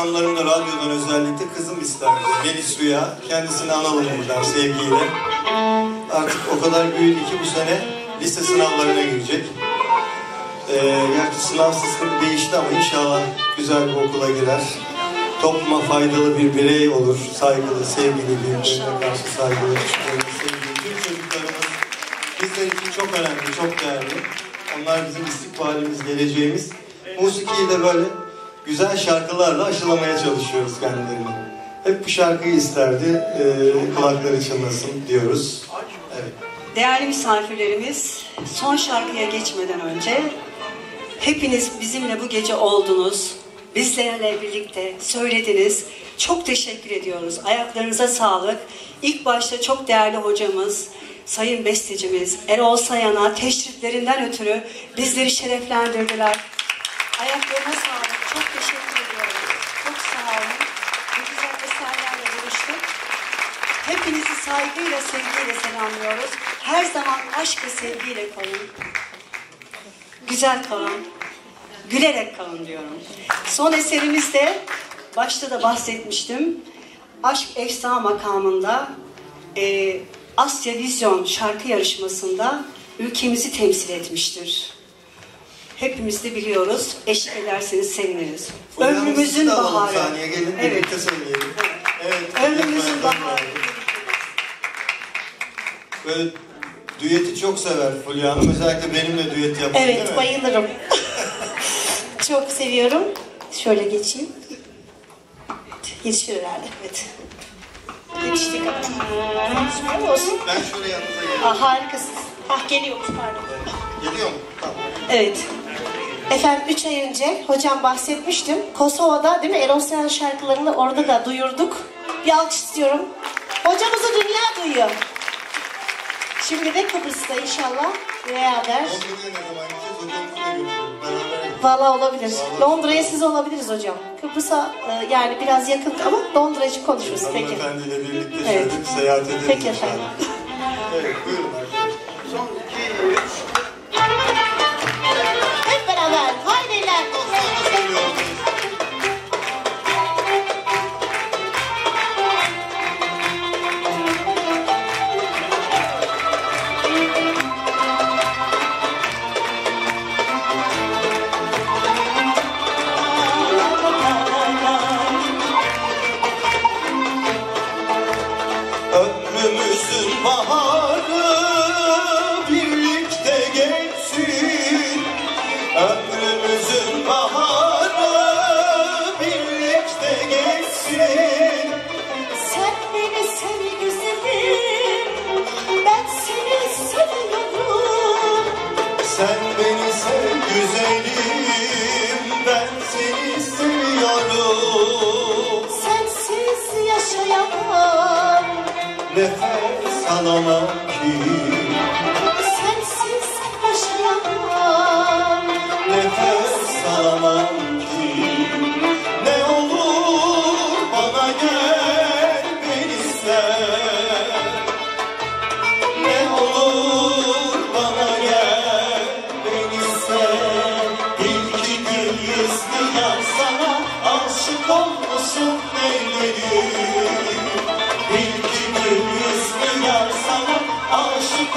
Anlarımla radyodan özellikle kızım isterdi. Deniz Rüya. Kendisini analım buradan sevgiyle. Artık o kadar büyüdü ki bu sene lise sınavlarına girecek. Gerçi sınav sistemi değişti ama inşallah güzel bir okula girer. Topluma faydalı bir birey olur. Saygılı, sevgili birbirine karşı saygılı. Tüm çocuklarımız bizler için çok önemli, çok değerli. Onlar bizim istikbalimiz, geleceğimiz. Musikiyi de böyle güzel şarkılarla aşılamaya çalışıyoruz kendilerini. Hep bu şarkıyı isterdi, kulakları çınlasın diyoruz. Evet. Değerli misafirlerimiz, son şarkıya geçmeden önce hepiniz bizimle bu gece oldunuz, bizlerle birlikte söylediniz. Çok teşekkür ediyoruz. Ayaklarınıza sağlık. İlk başta çok değerli hocamız, sayın bestecimiz Erol Sayan'a teşriflerinden ötürü bizleri şereflendirdiler. Ayaklarına sağlık. Çok teşekkür ediyorum. Çok sağ olun. Bu güzel eserlerle buluştuk. Hepinizi saygıyla, sevgiyle selamlıyoruz. Her zaman aşk ve sevgiyle kalın. Güzel kalın. Gülerek kalın diyorum. Son eserimizde başta da bahsetmiştim. Aşk Efsa makamında Asya Vizyon şarkı yarışmasında ülkemizi temsil etmiştir. Hepimiz de biliyoruz. Eşlik ederseniz seviniriz. Ömrümüzün baharı. Gelin, evet. Evet. Ömrümüzün baharı. Böyle düeti çok sever Fulya Hanım. Özellikle benimle düet yapar. Evet, bayılırım. Çok seviyorum. Şöyle geçeyim. Geçiyor herhalde. Evet. Geçtik. Olsun. Ben şöyle yanınıza geleyim. Ah, harikasınız. Ah, geliyormuş pardon. Geliyor mu? Tamam. Evet. Efendim 3 ay önce hocam bahsetmiştim. Kosova'da değil mi? Erol Sayan şarkılarını orada da duyurduk. Bir alkış istiyorum. Hocamızı dünya duyuyor. Şimdi de Kıbrıs'ta inşallah beraber. Valla olabilir. Londra'ya siz olabiliriz hocam. Kıbrıs'a yani biraz yakın ama Londra'ya için konuşuruz. Peki. Hanımefendiyle birlikte evet. Seyahat ederiz. Peki efendim. Evet, buyurun arkadaşlar. Son 2-3. Nefes alamam ki, sensiz yaşayamam. Nefes alamam ki, ne olur bana gel beni sev. Ne olur bana gel beni sev. Bil ki Kıbrıs diyar sana aşık olmuşum ellerim. Aşık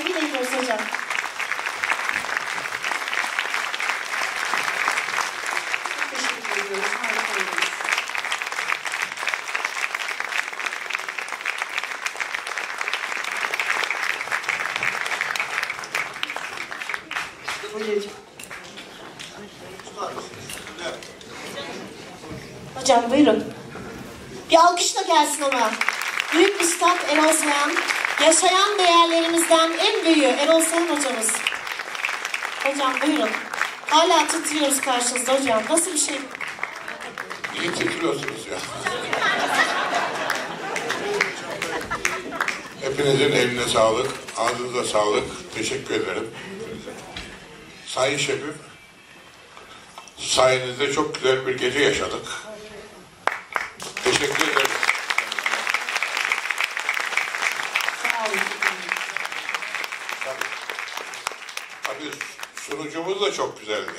Sevgiyle gidiyoruz hocam. Teşekkür ediyoruz. Harikaydınız. Hocam buyurun. Bir alkışla gelsin ona. Büyük Üstad Erol Sayan, yaşayan değerlerimizden en büyüğü Erol Sayan hocamız. Hocam buyurun. Hala titriyoruz karşınızda hocam. Nasıl bir şey? Niye titriyorsunuz ya? Hepinizin eline sağlık, ağzınıza sağlık. Teşekkür ederim. Sayın şefim, sayenizde çok güzel bir gece yaşadık. Teşekkür ederim. Tabii sunucumuz da çok güzeldi.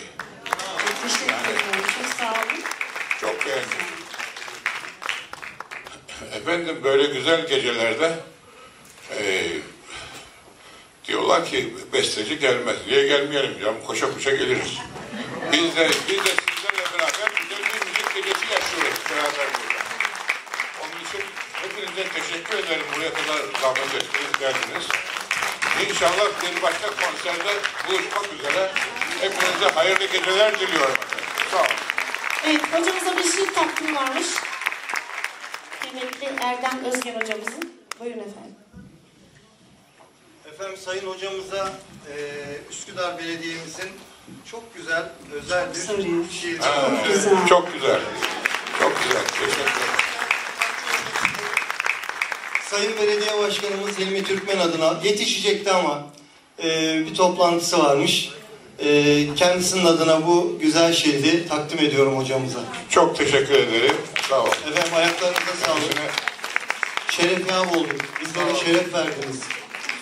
Teşekkür ederim. Çok sağ olun. Çok beğendim. Efendim böyle güzel gecelerde diyorlar ki besteci gelmez. Niye gelmeyelim canım? Koşa koşa geliriz. Biz de sizlerle beraber güzel bir müzik gecesi yaşıyoruz beraber burada. Onun için hepinize teşekkür ederim. Buraya kadar zahmet ettiniz, geldiniz. İnşallah bir başka konserde buluşmak üzere. Hepinize hayırlı geceler diliyorum. Sağ olun. Evet, hocamıza bir şey takdim varmış. Kıymetli Erdem Özgen hocamızın. Buyurun efendim. Efendim sayın hocamıza Üsküdar Belediye'mizin çok güzel, özel bir şiir. Çok güzel. Çok güzel. Teşekkür ederim. Sayın Belediye Başkanımız Elmi Türkmen adına yetişecekti ama bir toplantısı varmış. Kendisinin adına bu güzel şiiri takdim ediyorum hocamıza. Çok teşekkür ederim. Sağ olun. Efendim ayaklarınıza sağlık. Şeref yap olduk. Bizlere şeref verdiniz.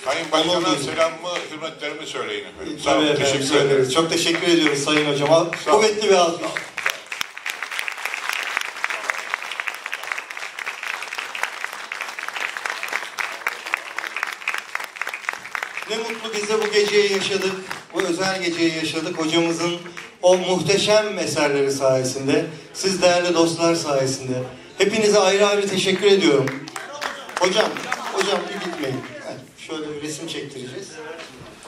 Sayın Başkan'a selamımı, hürmetlerimi söyleyin efendim. Sağ olun, teşekkür ederiz. Çok teşekkür ediyoruz sayın hocam. Kuvvetli bir alkış. Ne mutlu bize bu geceyi yaşadık. Bu özel geceyi yaşadık. Hocamızın o muhteşem eserleri sayesinde, siz değerli dostlar sayesinde. Hepinize ayrı ayrı teşekkür ediyorum. Hocam bir gitmeyin. Şöyle bir resim çektireceğiz.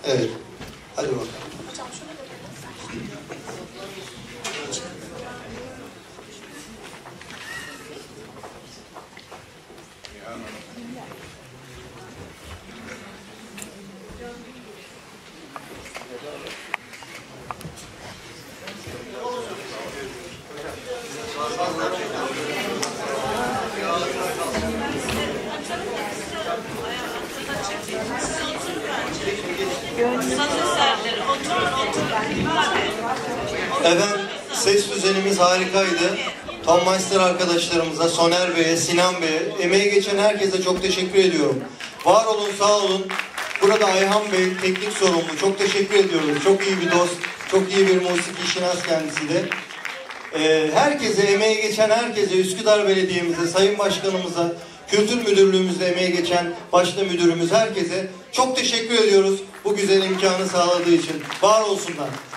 Evet. Hadi bakalım. Efendim ses düzenimiz harikaydı. Tom Meister arkadaşlarımıza, Soner Bey'e, Sinan Bey'e, emeği geçen herkese çok teşekkür ediyorum. Var olun, sağ olun. Burada Ayhan Bey, teknik sorumlu. Çok teşekkür ediyoruz. Çok iyi bir dost, çok iyi bir musikişinas kendisi de. Herkese, emeği geçen herkese, Üsküdar Belediye'mize, Sayın Başkanımıza, Kültür Müdürlüğümüzde emeği geçen başta müdürümüz herkese çok teşekkür ediyoruz bu güzel imkanı sağladığı için. Var olsunlar.